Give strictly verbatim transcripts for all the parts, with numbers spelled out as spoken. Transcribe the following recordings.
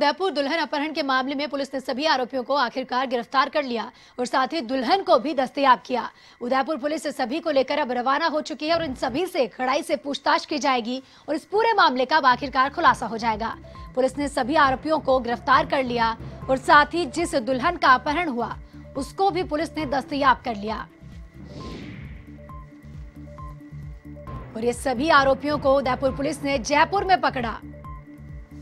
उदयपुर दुल्हन अपहरण के मामले में पुलिस ने सभी आरोपियों को आखिरकार गिरफ्तार कर लिया और साथ ही दुल्हन को भी दस्तयाब किया। उदयपुर पुलिस सभी को लेकर अब रवाना हो चुकी है और इन सभी से कड़ाई से पूछताछ की जाएगी और इस पूरे मामले का अब आखिरकार खुलासा हो जाएगा। पुलिस ने सभी आरोपियों को गिरफ्तार कर लिया और साथ ही जिस दुल्हन का अपहरण हुआ उसको भी पुलिस ने दस्तयाब कर लिया और ये सभी आरोपियों को उदयपुर पुलिस ने जयपुर में पकड़ा।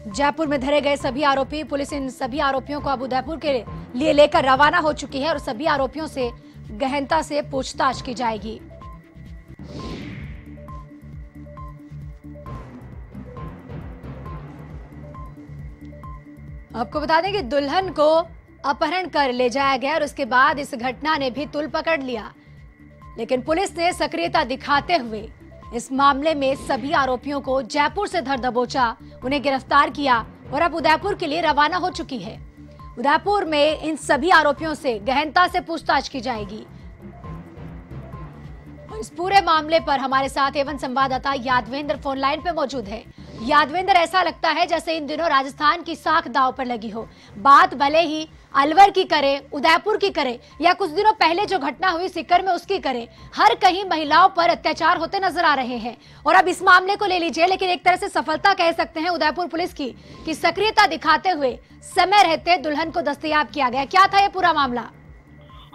जयपुर में धरे गए सभी आरोपी, पुलिस इन सभी आरोपियों को अब उदयपुर के लिए लेकर रवाना हो चुकी है और सभी आरोपियों से गहनता से पूछताछ की जाएगी। आपको बता दें कि दुल्हन को अपहरण कर ले जाया गया और उसके बाद इस घटना ने भी तुल पकड़ लिया, लेकिन पुलिस ने सक्रियता दिखाते हुए इस मामले में सभी आरोपियों को जयपुर से धर दबोचा, उन्हें गिरफ्तार किया और अब उदयपुर के लिए रवाना हो चुकी है। उदयपुर में इन सभी आरोपियों से गहनता से पूछताछ की जाएगी। इस पूरे मामले पर हमारे साथ एवं संवाददाता यादवेंद्र फोन लाइन पे मौजूद है। यादवेंद्र, ऐसा लगता है जैसे इन दिनों राजस्थान की साख दाव पर लगी हो। बात भले ही अलवर की करे, उदयपुर की करे या कुछ दिनों पहले जो घटना हुई सीकर में उसकी करे, हर कहीं महिलाओं पर अत्याचार होते नजर आ रहे हैं। और अब इस मामले को ले लीजिए, लेकिन एक तरह से सफलता कह सकते हैं उदयपुर पुलिस की कि सक्रियता दिखाते हुए समय रहते दुल्हन को दस्तयाब किया गया। क्या था ये पूरा मामला?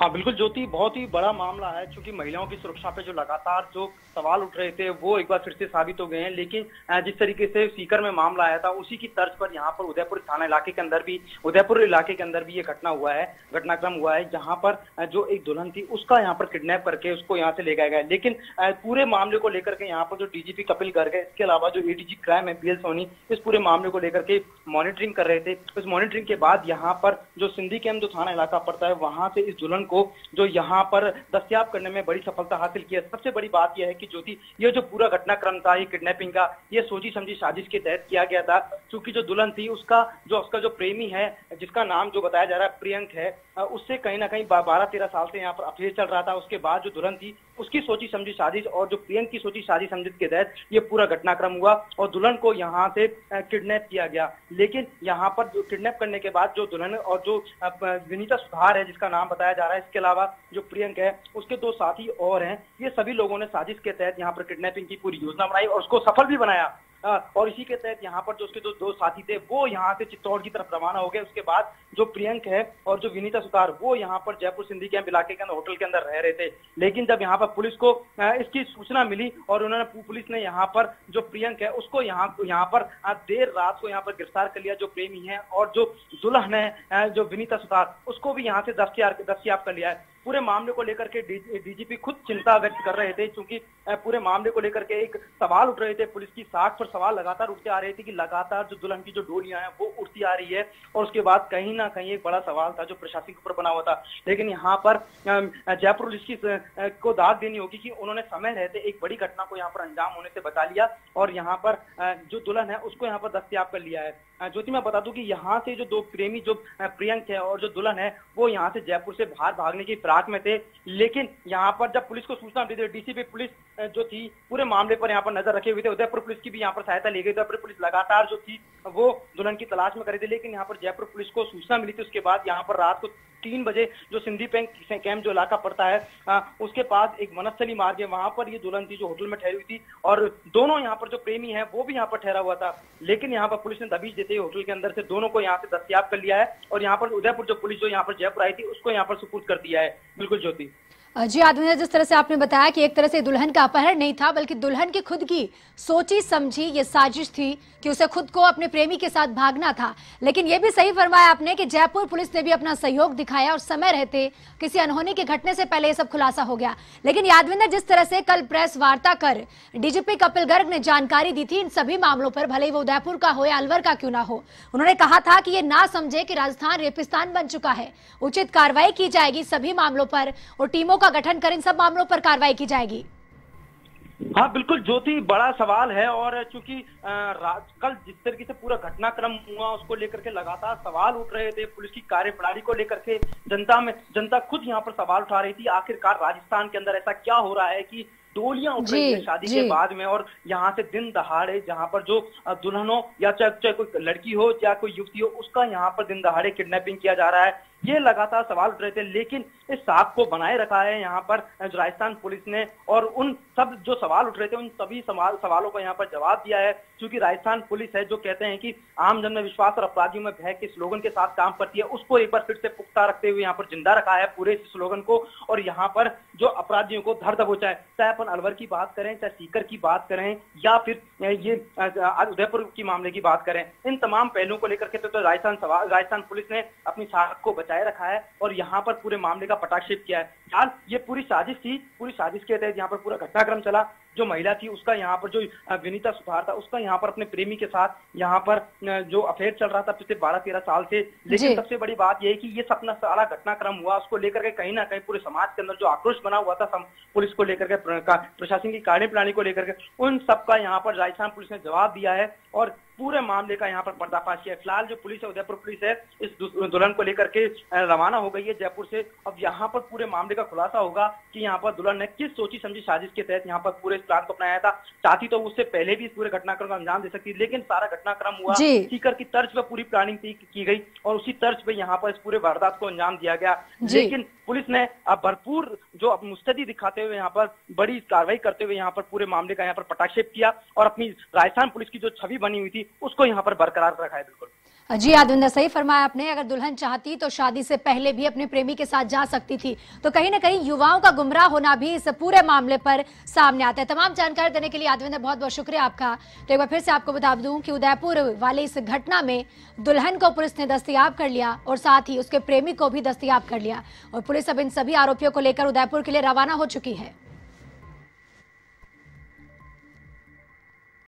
हाँ बिल्कुल ज्योति, बहुत ही बड़ा मामला है, क्योंकि महिलाओं की सुरक्षा पे जो लगातार जो सवाल उठ रहे थे वो एक बार फिर से साबित हो गए हैं। लेकिन जिस तरीके से सीकर में मामला आया था उसी की तर्ज पर यहाँ पर उदयपुर थाना इलाके के अंदर भी उदयपुर इलाके के अंदर भी ये घटना हुआ है घटनाक्रम हुआ है जहाँ पर जो एक दुल्हन थी उसका यहाँ पर किडनैप करके उसको यहाँ से ले गया गया। लेकिन पूरे मामले को लेकर के यहाँ पर जो डीजीपी कपिल गर्ग है, इसके अलावा जो एडीजी क्राइम है पी एल सोनी, इस पूरे मामले को लेकर के मॉनिटरिंग कर रहे थे। उस मॉनिटरिंग के बाद यहाँ पर जो सिंधी कैम्प जो थाना इलाका पड़ता है वहां से इस दुल्हन को जो यहाँ पर दस्तयाब करने में बड़ी सफलता हासिल की है। सबसे बड़ी बात यह है कि ज्योति, ये जो पूरा घटनाक्रम था, ये किडनैपिंग का, ये सोची समझी साजिश के तहत किया गया था। क्योंकि जो दुल्हन थी उसका जो उसका जो प्रेमी है, जिसका नाम जो बताया जा रहा है प्रियंक है, उससे कहीं ना कहीं बारह तेरह साल से यहाँ पर अफेयर चल रहा था। उसके बाद जो दुल्हन थी उसकी सोची समझी साजिश और जो प्रियंक की सोची साजिश समझ के तहत ये पूरा घटनाक्रम हुआ और दुल्हन को यहाँ से किडनैप किया गया। लेकिन यहाँ पर जो किडनैप करने के बाद जो दुल्हन और जो विनीता सुधार है, जिसका नाम बताया जा रहा है, इसके अलावा जो प्रियंक है उसके दो साथी और हैं, ये सभी लोगों ने साजिश के तहत यहाँ पर किडनैपिंग की पूरी योजना बनाई और उसको सफल भी बनाया। और इसी के तहत यहाँ पर जो उसके जो दो साथी थे वो यहाँ से चित्तौड़ की तरफ रवाना हो गए। उसके बाद जो प्रियंक है और जो विनीता सुतार वो यहाँ पर जयपुर सिंधी कैंप इलाके के अंदर होटल के अंदर रह रहे थे। लेकिन जब यहाँ पर पुलिस को इसकी सूचना मिली और उन्होंने पुलिस ने यहाँ पर जो प्रियंक है उसको यहाँ यहाँ पर देर रात को यहाँ पर गिरफ्तार कर लिया, जो प्रेमी है और जो दुल्हन है जो विनीता सुतार, उसको भी यहाँ से दस्तयाब दस्तयाब कर लिया है। पूरे मामले को लेकर के डीजीपी खुद चिंता व्यक्त कर रहे थे, क्योंकि पूरे मामले को लेकर के एक सवाल उठ रहे थे, पुलिस की साख पर सवाल लगातार उठते आ रहे थे कि लगातार जो दुल्हन की जो डोलियां हैं वो उठती आ रही है। और उसके बाद कहीं ना कहीं एक बड़ा सवाल था जो प्रशासन के ऊपर बना हुआ था। लेकिन यहाँ पर जयपुर पुलिस की को दाद देनी होगी कि उन्होंने समय रहते एक बड़ी घटना को यहाँ पर अंजाम होने से बचा लिया और यहाँ पर जो दुल्हन है उसको यहाँ पर दस्तयाब कर लिया है। ज्योति, मैं बता दूं कि यहाँ से जो दो प्रेमी जो प्रियंक है और जो दुल्हन है वो यहाँ से जयपुर से बाहर भागने की फिराक में थे। लेकिन यहाँ पर जब पुलिस को सूचना दी थी, डीसीपी पुलिस जो थी पूरे मामले पर यहाँ पर नजर रखे हुए थे। उदयपुर पुलिस की भी यहाँ पर सहायता ली गई। उदयपुर पुलिस लगातार जो थी वो दुल्हन की तलाश में करी थी। लेकिन यहाँ पर जयपुर पुलिस को सूचना मिली थी, उसके बाद यहाँ पर रात को तीन बजे जो सिंधी कैंप जो इलाका पड़ता है आ, उसके पास एक वनस्थली मार्ग है, वहां पर ये दुल्हन थी जो होटल में ठहरी हुई थी और दोनों यहाँ पर जो प्रेमी है वो भी यहाँ पर ठहरा हुआ था। लेकिन यहाँ पर पुलिस ने दबीज देते हुए होटल के अंदर से दोनों को यहाँ से दस्तयाब कर लिया है और यहाँ पर उदयपुर जो पुलिस जो यहाँ पर जयपुर आई थी उसको यहाँ पर सुपुर्द कर दिया है। बिल्कुल ज्योति। जी आदमी, जिस तरह से आपने बताया कि एक तरह से दुल्हन का अपहरण नहीं था बल्कि दुल्हन की खुद की सोची समझी ये साजिश थी कि उसे खुद को अपने प्रेमी के साथ भागना था। लेकिन ये भी सही फरमाया आपने कि जयपुर पुलिस ने भी अपना सहयोग दिखाया और समय रहते किसी अनहोनी के घटने से पहले ये सब खुलासा हो गया। लेकिन यादवेंद्र, जिस तरह से कल प्रेस वार्ता कर डीजीपी कपिल गर्ग ने जानकारी दी थी इन सभी मामलों पर, भले ही वो उदयपुर का हो या अलवर का क्यों ना हो, उन्होंने कहा था कि ये ना समझे कि राजस्थान रेपिस्तान बन चुका है, उचित कार्रवाई की जाएगी सभी मामलों पर और टीमों का गठन कर इन सब मामलों पर कार्रवाई की जाएगी। हाँ बिल्कुल ज्योति, बड़ा सवाल है और चूंकि कल जिस तरीके से पूरा घटनाक्रम हुआ उसको लेकर के लगातार सवाल उठ रहे थे, पुलिस की कार्यप्रणाली को लेकर के जनता में जनता खुद यहाँ पर सवाल उठा रही थी। आखिरकार राजस्थान के अंदर ऐसा क्या हो रहा है कि टोलियां उठ रही है शादी के बाद में। और यहाँ से दिन दहाड़े जहाँ पर जो दुल्हनों या चाहे चाहे कोई लड़की हो या कोई युवती हो उसका यहाँ पर दिन दहाड़े किडनैपिंग किया जा रहा है, ये लगातार सवाल उठ रहे थे। लेकिन इस साहब को बनाए रखा है यहाँ पर राजस्थान पुलिस ने, और उन सब जो सवाल उठ रहे थे उन सभी सवाल सवालों का यहाँ पर जवाब दिया है। क्योंकि राजस्थान पुलिस है जो कहते हैं कि आम जन में विश्वास और अपराधियों में भय के स्लोगन के साथ काम करती है, उसको एक बार फिर से पुख्ता रखते हुए यहाँ पर जिंदा रखा है पूरे स्लोगन को। और यहाँ पर जो अपराधियों को धर दबोचा है, चाहे अपन अलवर की बात करें, चाहे सीकर की बात करें, या फिर ये उदयपुर की मामले की बात करें, इन तमाम पहलुओं को लेकर के तो राजस्थान राजस्थान पुलिस ने अपनी साख को बचाए रखा है और यहाँ पर पूरे मामले का पटाक्षेप किया है। यार ये पूरी साजिश थी, पूरी साजिश के तहत यहाँ पर पूरा घटनाक्रम चला। जो महिला थी उसका यहाँ पर जो विनीता सुधार था उसका यहाँ पर अपने प्रेमी के साथ यहाँ पर जो अफेयर चल रहा था पिछले बारह तेरह साल से। लेकिन सबसे बड़ी बात यह है कि ये सपना सारा घटनाक्रम हुआ, उसको लेकर के कहीं ना कहीं पूरे समाज के अंदर जो आक्रोश बना हुआ था पुलिस को लेकर के, प्रशासन की कार्यप्रणाली को लेकर के, उन सबका यहाँ पर राजस्थान पुलिस ने जवाब दिया है और पूरे मामले का यहाँ पर पर्दाफाश किया। फिलहाल जो पुलिस है, उदयपुर पुलिस है, इस दुल्हन को लेकर के रवाना हो गई है जयपुर से। अब यहाँ पर पूरे मामले का खुलासा होगा कि यहाँ पर दुल्हन ने किस सोची समझी साजिश के तहत यहाँ पर पूरे प्लान को अपनाया था। चाहती तो उससे पहले भी इस पूरे घटनाक्रम को अंजाम दे सकती, लेकिन सारा घटनाक्रम हुआ सीकर की तर्ज पर पूरी प्लानिंग की गई और उसी तर्ज पर यहाँ पर इस पूरे वारदात को अंजाम दिया गया। लेकिन पुलिस ने अब भरपूर जो अब मुस्तैदी दिखाते हुए यहाँ पर बड़ी कार्रवाई करते हुए यहाँ पर पूरे मामले का यहाँ पर पटाक्षेप किया और अपनी राजस्थान पुलिस की जो छवि बनी हुई थी उसको यहाँ पर बरकरार रखा है। बिल्कुल जी यादवेंद्र, सही फरमाया आपने। अगर दुल्हन चाहती तो शादी से पहले भी अपने प्रेमी के साथ जा सकती थी। तो कहीं ना कहीं युवाओं का गुमराह होना भी इस पूरे मामले पर सामने आता है। तमाम जानकारी देने के लिए यादवेंद्र बहुत बहुत शुक्रिया आपका। तो एक बार फिर से आपको बता दूं कि उदयपुर वाले इस घटना में दुल्हन को पुलिस ने दस्तियाब कर लिया और साथ ही उसके प्रेमी को भी दस्तियाब कर लिया और पुलिस अब इन सभी आरोपियों को लेकर उदयपुर के लिए रवाना हो चुकी है।